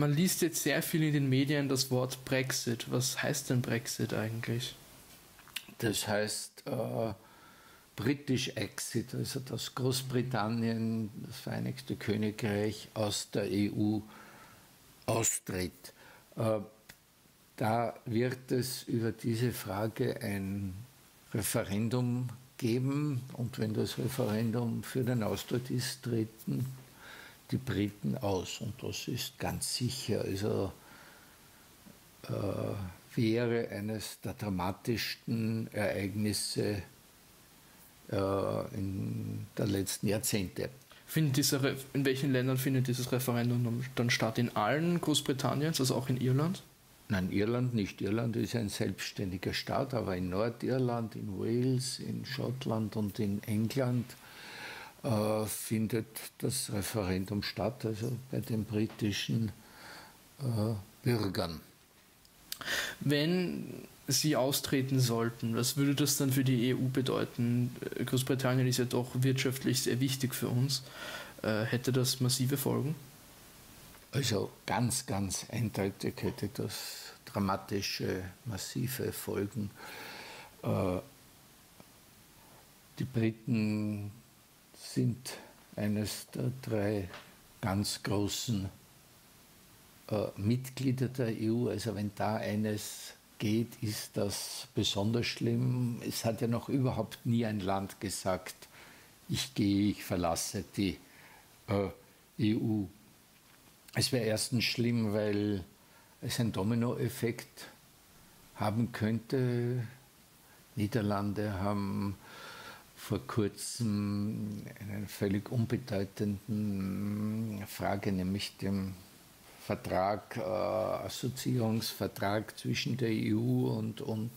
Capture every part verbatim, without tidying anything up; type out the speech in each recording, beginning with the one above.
Man liest jetzt sehr viel in den Medien das Wort Brexit. Was heißt denn Brexit eigentlich? Das heißt äh, British Exit, also dass Großbritannien, das Vereinigte Königreich aus der E U austritt. Äh, da wird es über diese Frage ein Referendum geben und wenn das Referendum für den Austritt ist, treten die Briten aus und das ist ganz sicher, also äh, wäre eines der dramatischsten Ereignisse äh, in der letzten Jahrzehnte. Findet dieser in welchen Ländern findet dieses Referendum dann statt? In allen Großbritanniens, also auch in Irland? Nein, Irland nicht. Irland ist ein selbstständiger Staat, aber in Nordirland, in Wales, in Schottland und in England äh, findet das Referendum statt, also bei den britischen äh, Bürgern. Wenn Sie austreten sollten, was würde das dann für die E U bedeuten? Großbritannien ist ja doch wirtschaftlich sehr wichtig für uns. Äh, hätte das massive Folgen? Also ganz, ganz eindeutig hätte das dramatische, massive Folgen. Äh, die Briten sind eines der drei ganz großen äh, Mitglieder der E U. Also wenn da eines geht, ist das besonders schlimm. Es hat ja noch überhaupt nie ein Land gesagt, ich gehe, ich verlasse die äh, E U. Es wäre erstens schlimm, weil es einen Dominoeffekt haben könnte. Niederlande haben vor kurzem eine völlig unbedeutende Frage, nämlich dem Vertrag, äh, Assoziierungsvertrag zwischen der E U und, und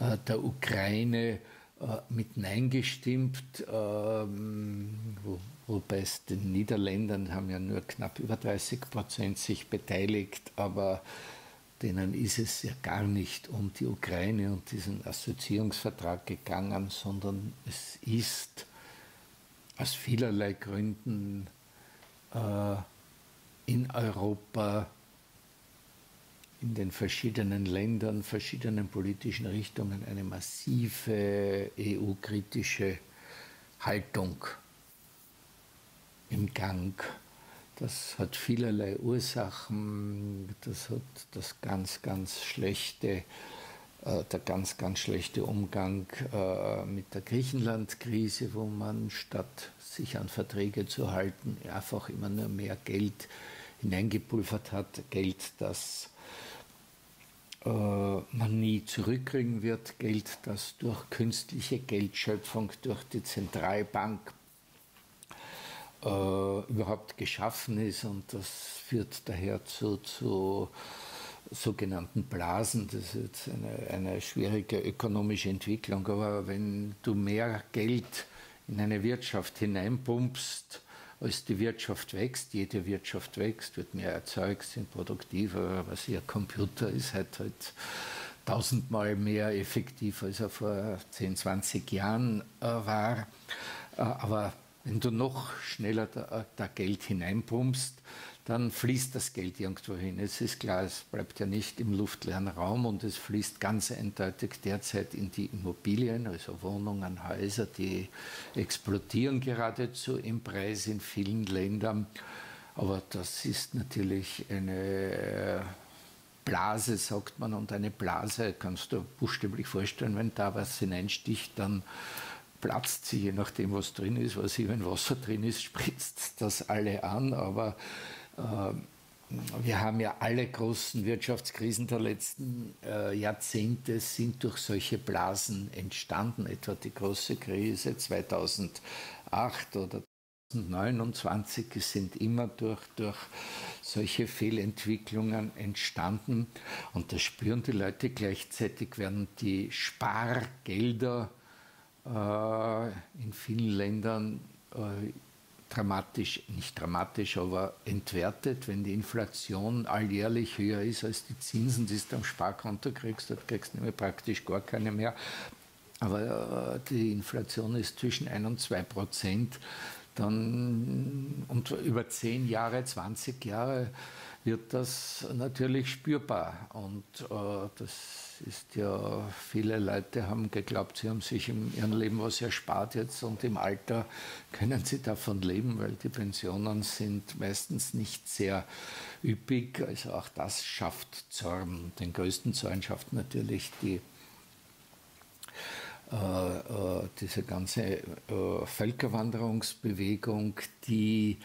äh, der Ukraine äh, mit Nein gestimmt. Ähm, wo Wobei es den Niederländern haben ja nur knapp über dreißig Prozent sich beteiligt, aber denen ist es ja gar nicht um die Ukraine und diesen Assoziierungsvertrag gegangen, sondern es ist aus vielerlei Gründen äh, in Europa, in den verschiedenen Ländern, verschiedenen politischen Richtungen eine massive E U-kritische Haltung im Gang. Das hat vielerlei Ursachen, das hat das ganz, ganz schlechte, äh, der ganz, ganz schlechte Umgang äh, mit der Griechenland-Krise, wo man statt sich an Verträge zu halten, einfach immer nur mehr Geld hineingepulvert hat, Geld, das äh, man nie zurückkriegen wird, Geld, das durch künstliche Geldschöpfung, durch die Zentralbank Äh, überhaupt geschaffen ist und das führt daher zu, zu sogenannten Blasen. Das ist jetzt eine, eine schwierige ökonomische Entwicklung, aber wenn du mehr Geld in eine Wirtschaft hineinpumpst, als die Wirtschaft wächst, jede Wirtschaft wächst, wird mehr erzeugt, sind produktiver, was ihr Computer ist halt halt tausendmal mehr effektiv, als er vor zehn, zwanzig Jahren äh, war, äh, aber wenn du noch schneller da, da Geld hineinpumpst, dann fließt das Geld irgendwo hin. Es ist klar, es bleibt ja nicht im luftleeren Raum und es fließt ganz eindeutig derzeit in die Immobilien, also Wohnungen, Häuser, die explodieren geradezu im Preis in vielen Ländern. Aber das ist natürlich eine Blase, sagt man, und eine Blase kannst du buchstäblich vorstellen, wenn da was hineinsticht, dann platzt sie, je nachdem was drin ist, was ich, wenn Wasser drin ist, spritzt das alle an, aber äh, wir haben ja alle großen Wirtschaftskrisen der letzten äh, Jahrzehnte sind durch solche Blasen entstanden, etwa die große Krise zweitausendacht oder zweitausendneunundzwanzig sind immer durch, durch solche Fehlentwicklungen entstanden und das spüren die Leute. Gleichzeitig werden die Spargelder in vielen Ländern äh, dramatisch, nicht dramatisch, aber entwertet. Wenn die Inflation alljährlich höher ist als die Zinsen, die du am Sparkonto kriegst, dort kriegst du nämlich praktisch gar keine mehr. Aber äh, die Inflation ist zwischen ein und zwei Prozent. Dann, und über zehn Jahre, zwanzig Jahre wird das natürlich spürbar. Und äh, das ist ja, viele Leute haben geglaubt, sie haben sich in ihrem Leben was erspart jetzt und im Alter können sie davon leben, weil die Pensionen sind meistens nicht sehr üppig. Also auch das schafft Zorn. Den größten Zorn schafft natürlich die äh, diese ganze äh, Völkerwanderungsbewegung, die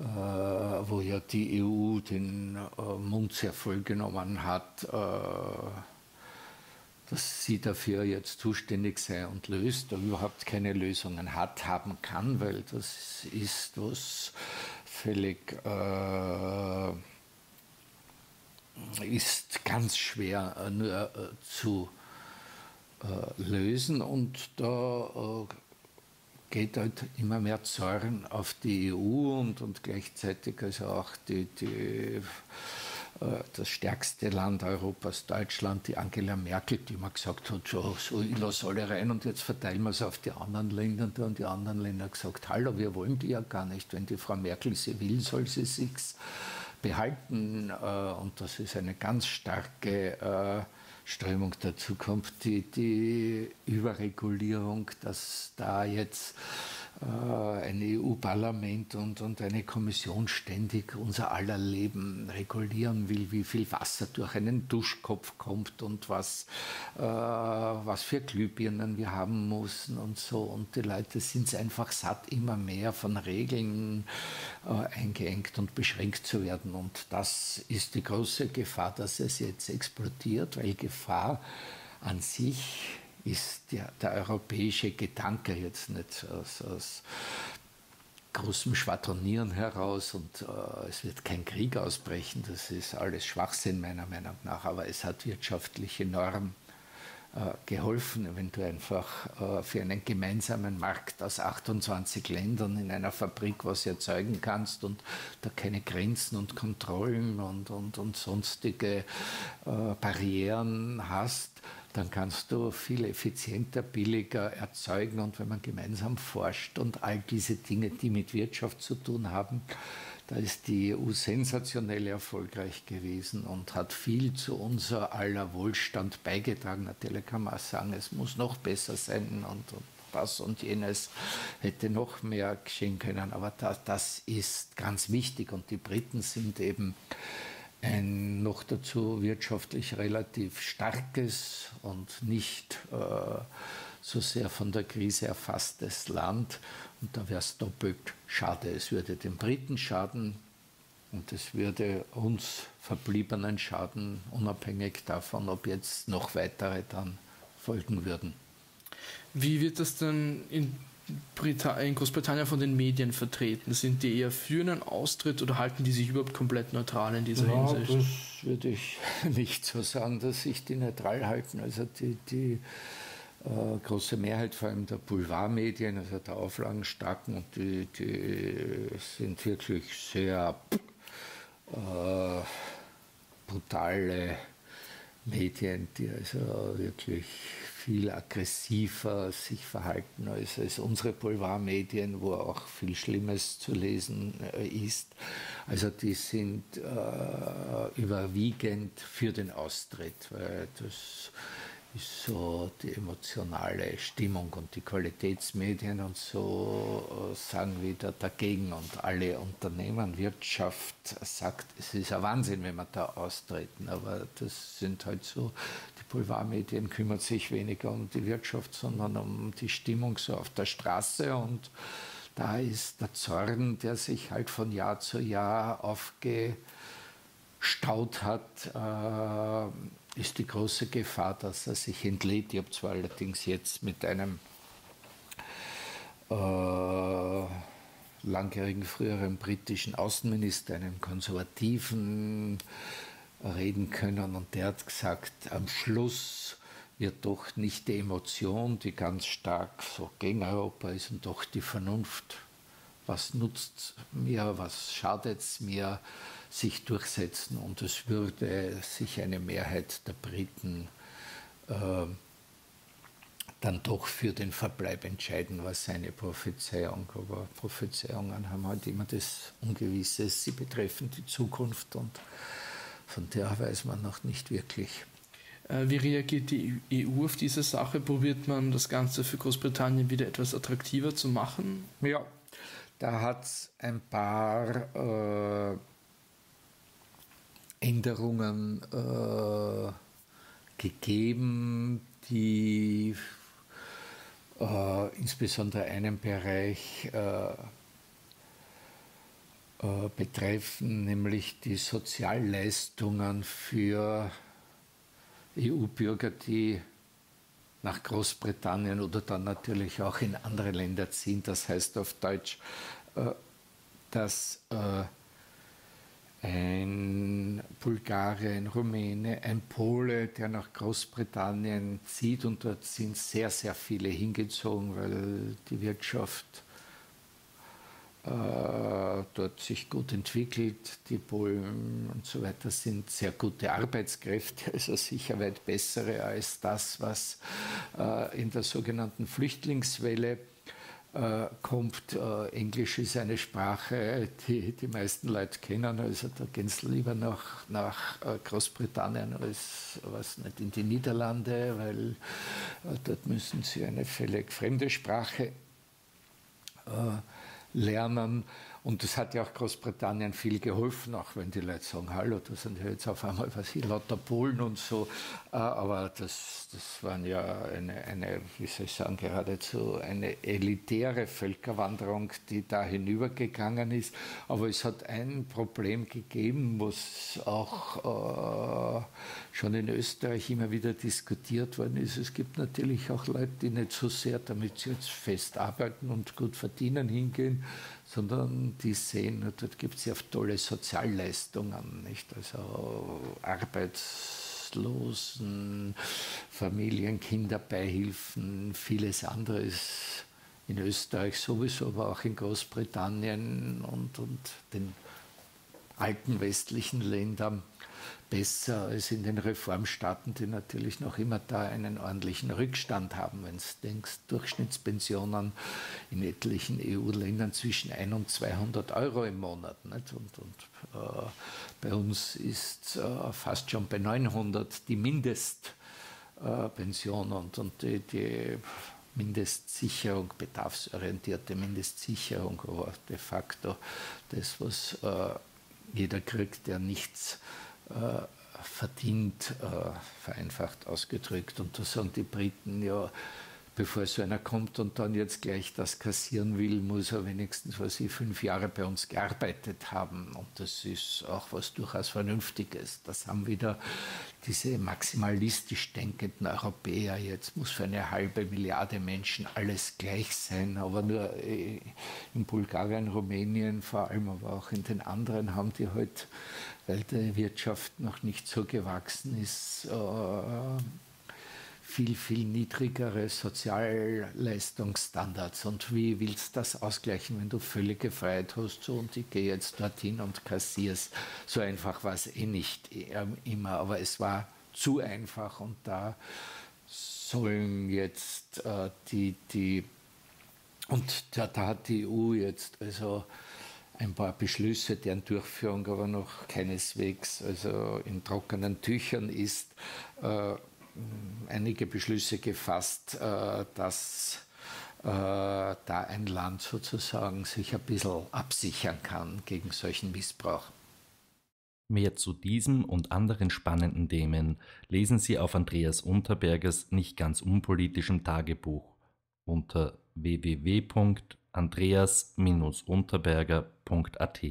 Äh, wo ja die E U den äh, Mund sehr voll genommen hat, äh, dass sie dafür jetzt zuständig sei und löst, oder überhaupt keine Lösungen hat, haben kann, weil das ist was völlig äh, ist ganz schwer äh, nur äh, zu äh, lösen, und da äh, geht halt immer mehr Zorn auf die E U und, und gleichzeitig also auch die, die, äh, das stärkste Land Europas, Deutschland, die Angela Merkel, die immer gesagt hat, so, so ich lasse alle rein und jetzt verteilen wir es auf die anderen Länder. Und die anderen Länder gesagt, hallo, wir wollen die ja gar nicht. Wenn die Frau Merkel sie will, soll sie sich behalten. Äh, und das ist eine ganz starke äh, Strömung dazu kommt, die, die Überregulierung, dass da jetzt äh, ein E U-Parlament und, und eine Kommission ständig unser aller Leben regulieren will, wie viel Wasser durch einen Duschkopf kommt und was, äh, was für Glühbirnen wir haben müssen und so. Und die Leute sind es einfach satt, immer mehr von Regeln äh, eingeengt und beschränkt zu werden. Und das ist die große Gefahr, dass es jetzt explodiert, weil Gefahr an sich ist der, der europäische Gedanke jetzt nicht aus, aus großem Schwadronieren heraus, und äh, es wird kein Krieg ausbrechen, das ist alles Schwachsinn meiner Meinung nach, aber es hat wirtschaftlich enorm äh, geholfen, wenn du einfach äh, für einen gemeinsamen Markt aus achtundzwanzig Ländern in einer Fabrik was erzeugen kannst und da keine Grenzen und Kontrollen und, und, und sonstige äh, Barrieren hast, dann kannst du viel effizienter, billiger erzeugen. Und wenn man gemeinsam forscht und all diese Dinge, die mit Wirtschaft zu tun haben, da ist die E U sensationell erfolgreich gewesen und hat viel zu unser aller Wohlstand beigetragen. Natürlich kann man sagen, es muss noch besser sein und, und das und jenes hätte noch mehr geschehen können. Aber das, das ist ganz wichtig, und die Briten sind eben ein noch dazu wirtschaftlich relativ starkes und nicht äh, so sehr von der Krise erfasstes Land. Und da wäre es doppelt schade. Es würde den Briten schaden und es würde uns Verbliebenen schaden, unabhängig davon, ob jetzt noch weitere dann folgen würden. Wie wird das denn in in Großbritannien von den Medien vertreten? Sind die eher für einen Austritt oder halten die sich überhaupt komplett neutral in dieser ja, Hinsicht? Das würde ich nicht so sagen, dass sich die neutral halten. Also die, die äh, große Mehrheit, vor allem der Boulevardmedien, also der Auflagenstarken, und die, die sind wirklich sehr äh, brutale Medien, die also wirklich viel aggressiver sich verhalten als, als unsere Boulevardmedien, wo auch viel Schlimmes zu lesen äh, ist. Also die sind äh, überwiegend für den Austritt, weil das ist so die emotionale Stimmung, und die Qualitätsmedien und so äh, sagen wieder dagegen, und alle Unternehmen, Wirtschaft sagt, es ist ein Wahnsinn, wenn wir da austreten, aber das sind halt so, die Boulevardmedien kümmern sich weniger um die Wirtschaft, sondern um die Stimmung so auf der Straße, und da ist der Zorn, der sich halt von Jahr zu Jahr aufgestaut hat, äh, ist die große Gefahr, dass er sich entlädt. Ich habe zwar allerdings jetzt mit einem äh, langjährigen früheren britischen Außenminister, einem Konservativen, reden können, und der hat gesagt, am Schluss wird doch nicht die Emotion, die ganz stark so gegen Europa ist, und doch die Vernunft. Was nutzt mir, was schadet es mir, sich durchsetzen, und es würde sich eine Mehrheit der Briten äh, dann doch für den Verbleib entscheiden, war seine Prophezeiung. Aber Prophezeiungen haben halt immer das Ungewisse. Sie betreffen die Zukunft und von der weiß man noch nicht wirklich. Wie reagiert die E U auf diese Sache? Probiert man das Ganze für Großbritannien wieder etwas attraktiver zu machen? Ja, da hat es ein paar äh, Änderungen äh, gegeben, die äh, insbesondere einen Bereich äh, äh, betreffen, nämlich die Sozialleistungen für E U-Bürger, die nach Großbritannien oder dann natürlich auch in andere Länder ziehen. Das heißt auf Deutsch, äh, dass äh, ein Bulgare, ein Rumäne, ein Pole, der nach Großbritannien zieht, und dort sind sehr, sehr viele hingezogen, weil die Wirtschaft äh, dort sich gut entwickelt. Die Polen und so weiter sind sehr gute Arbeitskräfte, also sicher weit bessere als das, was äh, in der sogenannten Flüchtlingswelle Äh, kommt. Äh, Englisch ist eine Sprache, die die meisten Leute kennen, also da gehen sie lieber nach, nach äh, Großbritannien als was nicht in die Niederlande, weil äh, dort müssen sie eine völlig fremde Sprache äh, lernen, und das hat ja auch Großbritannien viel geholfen, auch wenn die Leute sagen, hallo, da sind ja jetzt auf einmal was hier, lauter Polen und so, äh, aber das, das waren ja eine, eine, wie soll ich sagen, geradezu eine elitäre Völkerwanderung, die da hinübergegangen ist, aber es hat ein Problem gegeben, was auch äh, schon in Österreich immer wieder diskutiert worden ist. Es gibt natürlich auch Leute, die nicht so sehr, damit sie jetzt fest arbeiten und gut verdienen, hingehen, sondern die sehen, dort gibt es ja tolle Sozialleistungen, nicht? Also Arbeitslosen, Familien, Kinderbeihilfen, vieles anderes in Österreich sowieso, aber auch in Großbritannien und, und den alten westlichen Ländern besser als in den Reformstaaten, die natürlich noch immer da einen ordentlichen Rückstand haben, wenn du denkst, Durchschnittspensionen in etlichen E U-Ländern zwischen hundert und zweihundert Euro im Monat, nicht? Und, und äh, bei uns ist äh, fast schon bei neunhundert die Mindestpension äh, und, und die, die Mindestsicherung, bedarfsorientierte Mindestsicherung, aber de facto das, was äh, jeder kriegt, der nichts äh, verdient, äh, vereinfacht ausgedrückt. Und da sagen die Briten, ja, bevor so einer kommt und dann jetzt gleich das kassieren will, muss er wenigstens, was ich, fünf Jahre bei uns gearbeitet haben. Und das ist auch was durchaus Vernünftiges. Das haben wieder diese maximalistisch denkenden Europäer. Jetzt muss für eine halbe Milliarde Menschen alles gleich sein. Aber nur in Bulgarien, Rumänien vor allem, aber auch in den anderen haben die halt, weil die Wirtschaft noch nicht so gewachsen ist, äh, viel, viel niedrigere Sozialleistungsstandards. Und wie willst du das ausgleichen, wenn du völlige Freiheit hast, so, und ich gehe jetzt dorthin und kassier's? So einfach war es eh nicht äh, immer, aber es war zu einfach, und da sollen jetzt äh, die, die, und da, da hat die E U jetzt also ein paar Beschlüsse, deren Durchführung aber noch keineswegs also in trockenen Tüchern ist, äh, einige Beschlüsse gefasst, dass da ein Land sozusagen sich ein bisschen absichern kann gegen solchen Missbrauch. Mehr zu diesem und anderen spannenden Themen lesen Sie auf Andreas Unterbergers nicht ganz unpolitischem Tagebuch unter w w w punkt andreas unterberger punkt at.